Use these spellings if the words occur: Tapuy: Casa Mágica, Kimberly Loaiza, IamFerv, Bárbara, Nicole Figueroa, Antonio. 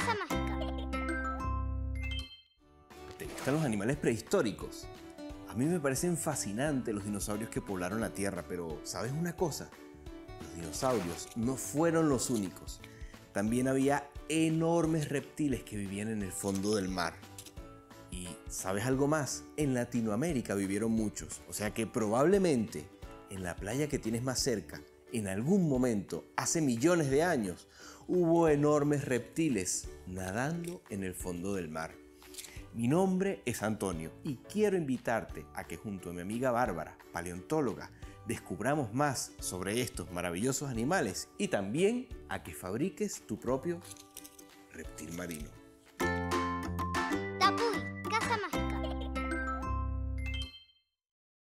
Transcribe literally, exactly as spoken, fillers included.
casa mágica. Están los animales prehistóricos. A mí me parecen fascinantes los dinosaurios que poblaron la Tierra, pero ¿sabes una cosa? Los dinosaurios no fueron los únicos. También había enormes reptiles que vivían en el fondo del mar. Y ¿sabes algo más? En Latinoamérica vivieron muchos, o sea que probablemente en la playa que tienes más cerca, en algún momento, hace millones de años, hubo enormes reptiles nadando en el fondo del mar. Mi nombre es Antonio y quiero invitarte a que junto a mi amiga Bárbara, paleontóloga, descubramos más sobre estos maravillosos animales y también a que fabriques tu propio reptil marino.